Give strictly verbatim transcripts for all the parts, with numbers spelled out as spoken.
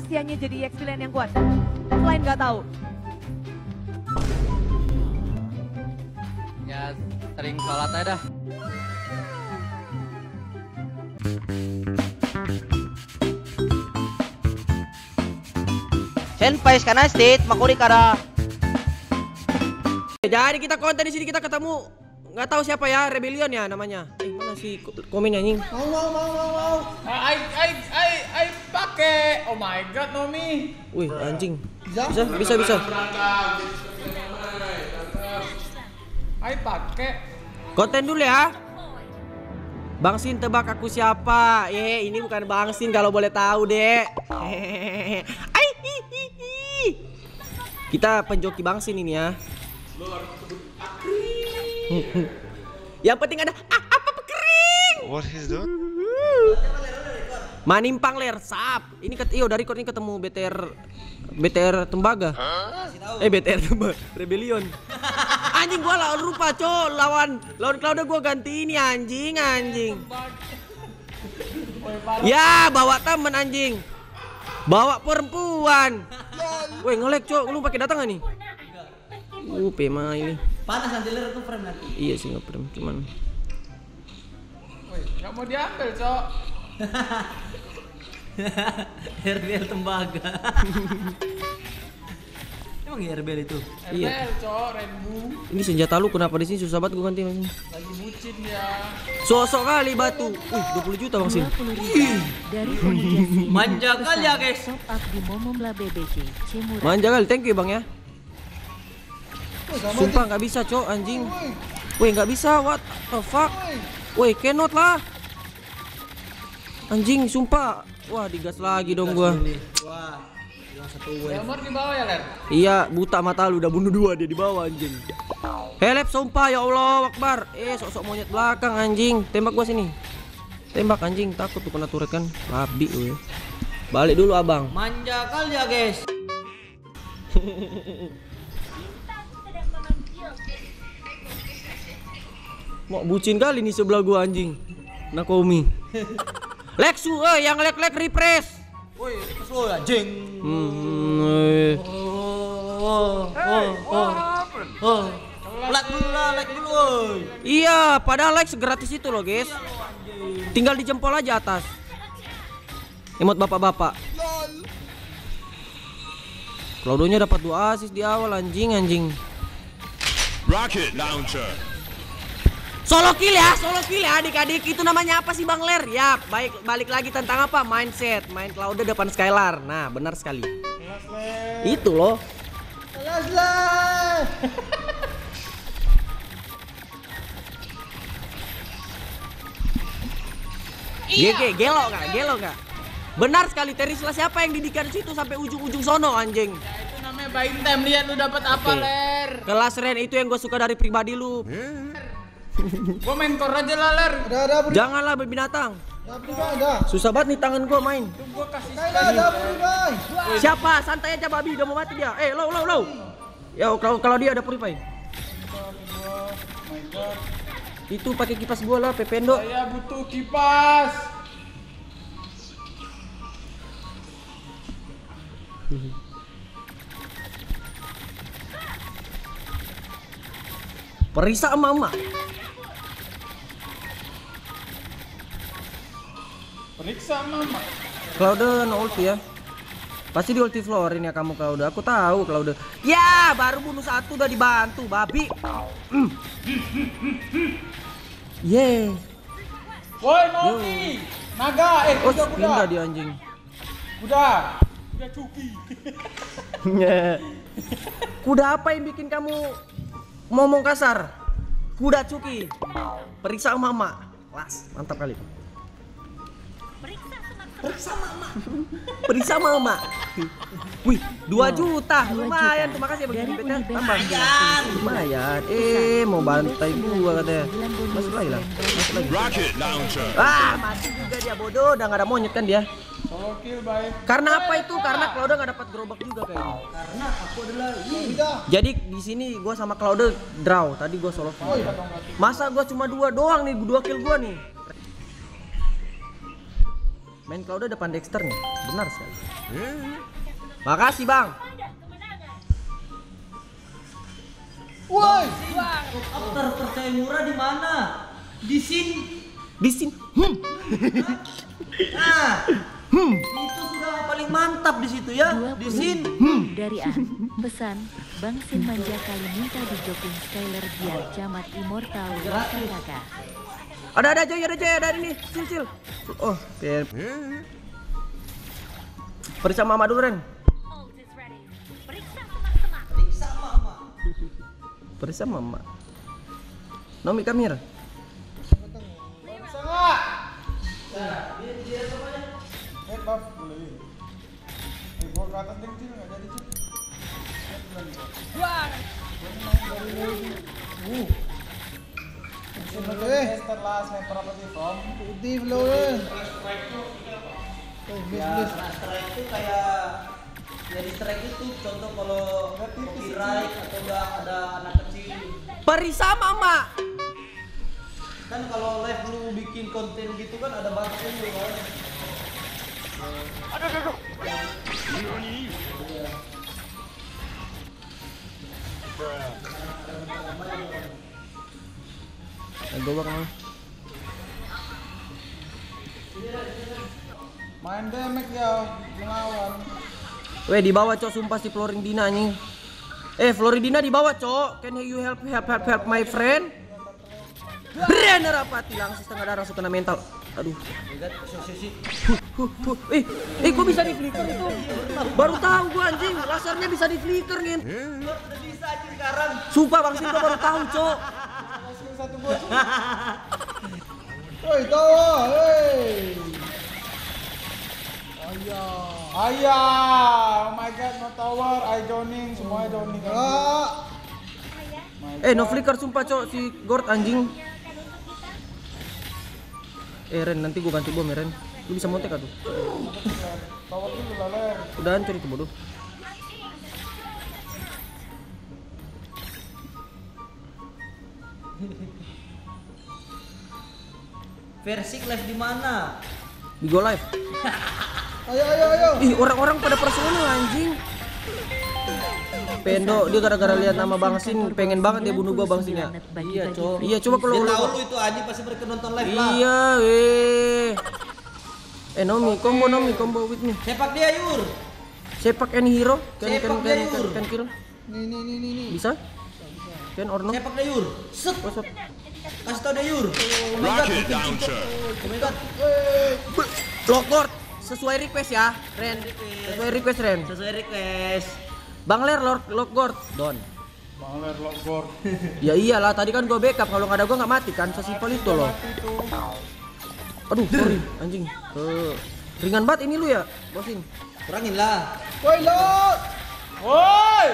rahasianya jadi X-Villain yang kuat? Selain nggak tahu. Ya sering sholat aja dah. Senpai karena state makuri kara. Jadi kita konten di sini, kita ketemu nggak tahu siapa ya, Rebellion ya namanya. Eh, mana sih komen anjing? Mau mau mau mau. Ai ai ai ai pakai. Oh my god, Nomi. Wih, anjing. Bisa bisa bisa. Ai pakai. Konten dulu ya. Bang Xin tebak aku siapa? Ye, ini bukan Bang Xin kalau boleh tahu, Dek. Ai. Kita penjoki Bang Xin ini ya. Yang penting ada ah, apa kering. What is that? Manimpang ler sap. Ini ket iyo dari ini ketemu B T R B T R tembaga. Huh? Eh B T R tembaga Rebellion. Anjing gua lawan rupa, cow. Lawan lawan Claude gua ganti ini anjing anjing. Ya, bawa temen anjing. Bawa perempuan. Woi ngelek cok, lu pakai data gak nih? Uh, Pema ini. Panas nanti ler tuh frame lagi. Iya sih nge-frame cuman. Woi, enggak mau diambil, cok. R B L tembaga. Emang ya R B L itu? R B L, iya. Cok, rembu. Ini senjata lu kenapa di sini susah banget gua ganti masih. Lagi bucin ya. Sosok kali batu. Uh, dua puluh juta Bang Sin. Dari manja kali ya, guys. Manja kali, thank you Bang ya. Sumpah nggak bisa cok anjing. Woi nggak bisa, what the fuck. Woi cannot lah. Anjing sumpah. Wah digas lagi dong gua. Wah, di bawah ya Ler. Iya buta mata lu udah bunuh dua dia di bawah anjing. Helep sumpah ya Allah Akbar. Eh sok-sok monyet belakang anjing. Tembak gua sini. Tembak anjing takut tuh kena turret kan. Babi weh. Balik dulu abang. Manja kali ya guys. Mau bucin kali nih sebelah gua anjing. Nakomi. Lexu eh yang lek-lek refresh. Woi, kesel anjing. Hmm. Oh. Oh. Oh. Oh. Like dulu, like dulu. Iya, padahal like segratis itu loh, guys. Tinggal di jempol aja atas. Emot bapak-bapak. Claudonya dapat dua asis di awal anjing anjing. Rocket launcher. Solo kill ya, solo kill ya adik-adik. Itu namanya apa sih Bang Ler? Ya, baik balik lagi tentang apa? Mindset, main Claude depan Skylar. Nah, benar sekali. Kelas, Ler. Itu loh. Kelas, Ler. G G, gelo enggak? Gelo enggak? Benar sekali, Terisla siapa yang didikan situ sampai ujung-ujung sono anjing? Ya, itu namanya buying time. Lihat lu dapat apa, okay. Ler. Kelas Ren itu yang gue suka dari pribadi lu. Yeah. Gua mentor aja lah Ler. Udah, udah, udah. Janganlah berbinatang. Susah banget nih tangan gua main. Tuh, gua kasih siapa? Santai aja babi, udah mau mati dia. Eh, low low low. Ya kalau kalau dia ada puripain. Itu pakai kipas gua lah, Pependo. Saya butuh kipas. Perisa mama. Periksa mama. Claude no ulti ya. Pasti di ulti floor ini ya kamu Claude. Aku tahu Claude. Ya, baru bunuh satu udah dibantu babi. Mm. Ye. Yeah. Woi, Nomi. Naga eh udah oh, udah dia anjing. Udah. Udah cuki. Yeah. Kuda apa yang bikin kamu ngomong kasar? Kuda cuki. Periksa mama. Las, mantap kali. Periksa mama. Periksa mama. Wih, dua juta. Lumayan, terima kasih bagi P T. Tambah. Lumayan. Eh, mau bantai gua katanya. Masuk lagi lah. Masuk lagi. Ah, masuk juga dia bodoh, udah enggak ada monyet kan dia. Karena apa itu? Karena Claude nggak dapat gerobak juga kayaknya. Karena aku adalah ini. Jadi di sini gue sama Claude draw. Tadi gue solo kill. Masa gue cuma dua doang nih, dua kill gue nih. Main Claude depan Dexter nih. Benar sekali. Hmm. Makasih, Bang. Woi, dokter percaya murah di mana? Di sini. Di sini. Hmm. Nah. Hmm. Itu sudah paling mantap di situ ya. Di sini. Hmm. Dari An. Pesan, Bang Xin manja kali minta dijokin Skylar biar camat immortal kakak. Ada ada aja, ada aja dari ini. Cil cil. Oh, per. Periksa mama dulu, Ren. Periksa mama. Periksa mama. Periksa mama. Nomi kamera. Astrea itu kayak jadi strike itu contoh kalau copyright atau udah ada anak kecil. Periksa mama. Kan kalau live lu bikin konten gitu kan ada batasan lu kan. Aduh aduh. Gua bakal main damage ya melawan. Weh di bawah cok sumpah si Floridina anjing. Eh Floridina di bawah cok. Can you help help help help my friend? Renner APATHY langsung setengah darah langsung kena mental. Aduh. Eh, eh gua bisa di flicker itu. Baru tahu gua anjing, lasernya bisa di flicker nih. Bisa anjing sekarang. Sumpah Bang Sin gua baru tahu, Cok. Satu gua. Woi, tahu. Hei. Ayah. Ayah. Oh my god, no tower, I joining, semua joining. Eh, no flicker sumpah, Cok, si Gord anjing. Eh Ren, nanti gue ganti bom ya Ren. Lu bisa montek tuh. Udah hancur itu bodoh. Versik live di mana? Di Go Live. Ayo ayo ayo. Ih, orang-orang pada personal anjing. Pendo dia gara-gara lihat nama Bang Xin pengen banget dia bunuh gua Bang Xin ya. Iya, Cok. Iya, coba kalau lu tahu lu itu anjing pasti mereka nonton live lah. Iya, weh. Eh, Nomi, combo Nomi, combo with me. Sepak dia, Yur. Sepak and hero. Kan kan kan kan kill. Nih nih nih nih. Bisa? Kan Orno. Sepak dia, Yur. Set. Kasih tau dia, Yur. Oh my god. Oh my god. Lockboard sesuai request ya, Ren. Sesuai request, Ren. Sesuai request. Bang Ler Lockboard Don. Bang Ler Lockboard. Ya iyalah tadi kan gua backup, kalau enggak ada gua enggak mati kan, sesimpel itu loh. Aduh, sorry anjing. Tuh. Ringan banget ini lu ya, Bosin. Kurangin lah. Woi, Lord. Woi.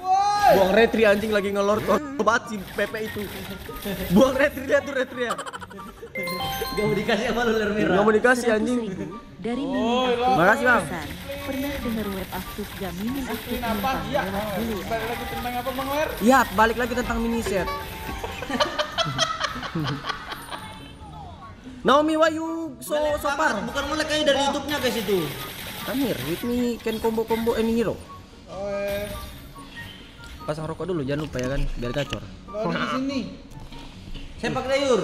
Woi. Buang retri anjing lagi ngelord banget si P P itu. Buang retri dia tuh retri ya. Gak mau dikasih sama lu Ler merah. Gak mau dikasih anjing. Dari Mimin. Makasih, Bang. Pernah dengar web aktif gak Mimin aktif apa? Iya, balik lagi tentang apa Bang Ler? Iya, balik lagi tentang mini set. Naomi why you so so far? Bukan melek aja dari YouTube-nya guys itu. Amir, with me can combo-combo any hero. Oh, eh. Pasang rokok dulu jangan lupa ya kan, biar gacor. Di sini. Sepak dayur.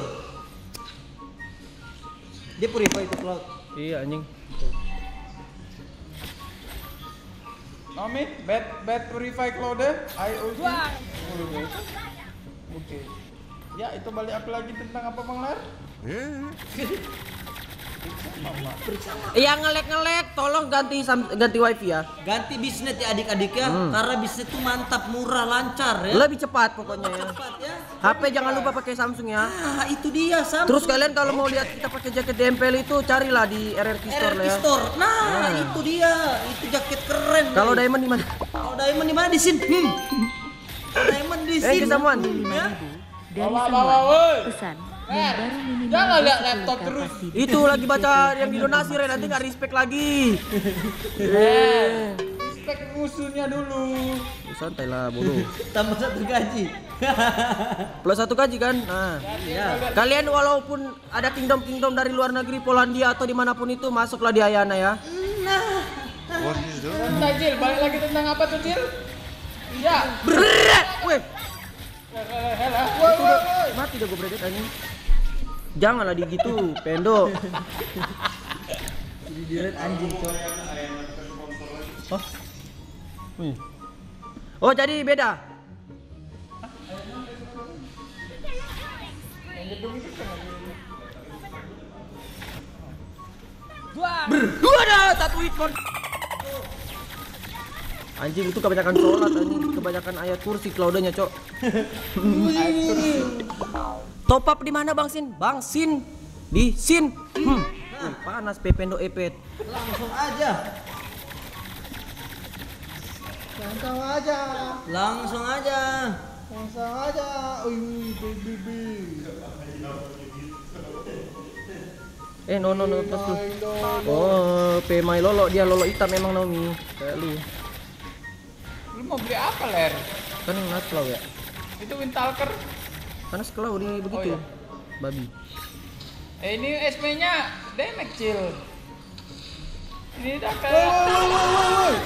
Dia purify itu Claude. Iya anjing. Nomi, bad bad purify Claude, I ulti. Oke. Ya, itu balik apa lagi tentang apa Bang Ler? Iya ngelek-ngelek, tolong ganti ganti wifi ya. Ganti bisnet ya adik-adik ya, hmm. Karena bisnet itu mantap, murah, lancar ya. Lebih cepat pokoknya ya. Cepat, ya. H P ya. Jangan lupa pakai Samsung ya. Ah, itu dia Samsung. Terus kalian kalau mau lihat kita pakai jaket D M P L itu carilah di R R Q Store ya. Store. Nah, nah, itu dia. Itu jaket keren. Kalau Diamond di mana? Kalau Diamond di mana? Di sini. Hmm. Diamond di sini. Eh, kesamuan. Ya. Bawa, bawa, woi. Pesan. Eh, jangan lihat laptop terus. Itu lagi baca yang didonasi Ren, nanti nggak respect lagi. Respect musuhnya dulu. Santai lah bodoh. Tambah satu gaji. Plus satu gaji kan? Nah. Iya. Kalian walaupun ada kingdom-kingdom dari luar negeri, Polandia atau dimanapun itu, masuklah di Ayana ya. Nah. Nah, Cil, balik lagi tentang apa tuh, Cil? Iya. Berat. Weh. Mati dah gue beredet anjing. Janganlah digitu, pendo. Didiret anjing, coy. Hah? Oh, jadi beda. Berdua dah satu ikon. Anjing itu kebanyakan sholat, anjing kebanyakan ayat kursi Claude-nya, cok. Top up di mana, Bang Xin? Bang Xin di Xin. Hmm. Nah. Panas pependo epet. Langsung aja. Langsung aja. Langsung aja. Langsung aja. Uy, baby. Eh, no no no, pas tuh. Oh, pemai lolo, dia lolo hitam memang Naomi. Kayak lu. Lu mau beli apa, Ler? Kan nggak tahu ya. Itu Wintalker. Panas kalau di begitu. Oh, iya. Babi. Eh, ini S P-nya damage, Cil. Ini dah kayak. Enggak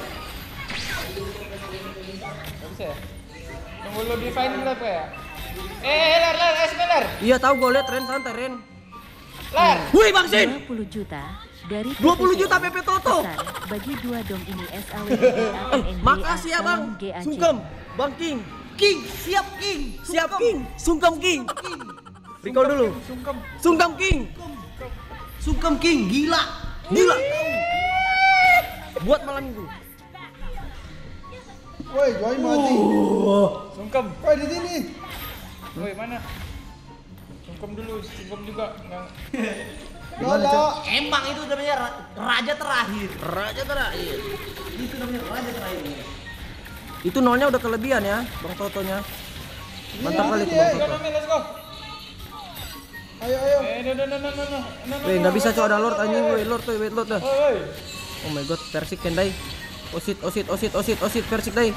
bisa ya? Tunggu lu define dulu apa ya? Eh, Ler, Ler, S P, Ler. Iya, tahu gue lihat Ren santai, Ren. Ler. Wih, Bang Xin. dua puluh juta dari dua puluh juta P P Toto. Bagi dua dong ini S A W. Makasih ya, Bang. Sungkem, Bang King. King, siap King, siap King, sungkem King. Recall dulu. Sungkem, sungkem King, sungkem King, gila, gila. Buat malam minggu. Woi, Joy mati. Sungkem. Woi di sini. Woi mana? Sungkem dulu, sungkem juga. Lolo. Emang itu namanya raja terakhir. Raja terakhir. Itu namanya raja terakhir. Itu nolnya udah kelebihan ya, Bang Totonya. Mantap kali itu, Bang Toto. Ayo, ayo. Eh, no, no, no, no, no, no. Weh, nggak bisa, cok, ada Lord anjing, weh, Lord, weh, wait, Lord dah. Oh my god, Persik Kendai. Osit, osit, osit, osit, osit, Persik Dai.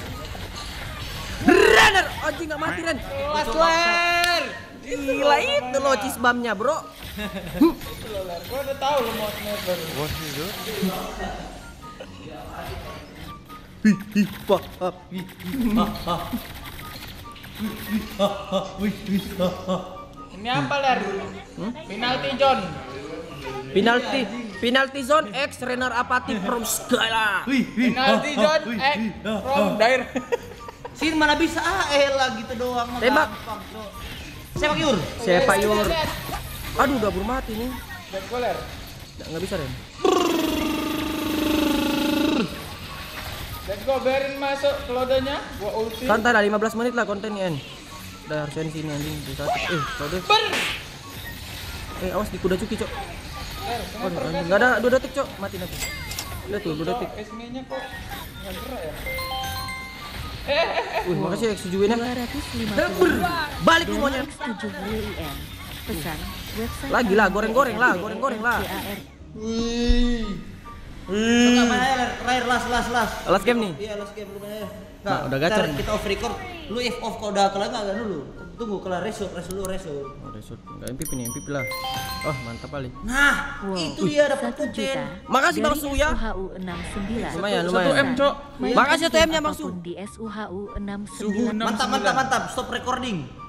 Renner, anjing nggak mati, Ren. Lasler. Gila itu lo cisbamnya, bro. Itu lo, Ler. Gua udah tahu lo mau sniper. What is it? Wih, wih, wah, wah, wih, wah, wah, wih, wih, wah, wah, wih, wih, wah, wah. Ini apa, Ler? Hmm? Penalty zone. Penalty, penalty zone X RENNER APATHY FROM SKYLAR. Penalty zone X from dair. Sin mana bisa A L lah gitu doang. Tembak. Sepak yur. Sepak yur. Aduh, udah buru mati nih. Nggak bisa, Ren. Let's go, biarin masuk Claude-nya. Gua ulti. Santai lah, lima belas menit lah kontennya. Udah harus sini anjing. Eh, Claude. Eh, awas di kuda cuki, cok. Enggak ada dua detik, cok. Mati nanti. Udah tuh, dua detik. S M-nya kok enggak gerak ya? Eh, wih, makasih X tujuh W-nya. Balik lu monyet. Pesan website. Lagi lah, goreng-goreng lah, goreng-goreng lah. Wih. Suka main terakhir last last last. Last game nih. Iya, last game lu main. Nah, udah gacor. Kita off record. Lu if off kalau udah kelar enggak dulu. Tunggu kelar result, result lu result. Oh, result. Enggak M P P nih, M P P lah. Oh, mantap kali. Nah, itu dia dapat tujuan. Makasih Bang Su ya. S U H U enam sembilan. Lumayan, lumayan. satu M, Cok. Makasih satu M-nya Bang Su. Di S U H U enam sembilan. Mantap, mantap, mantap. Stop recording.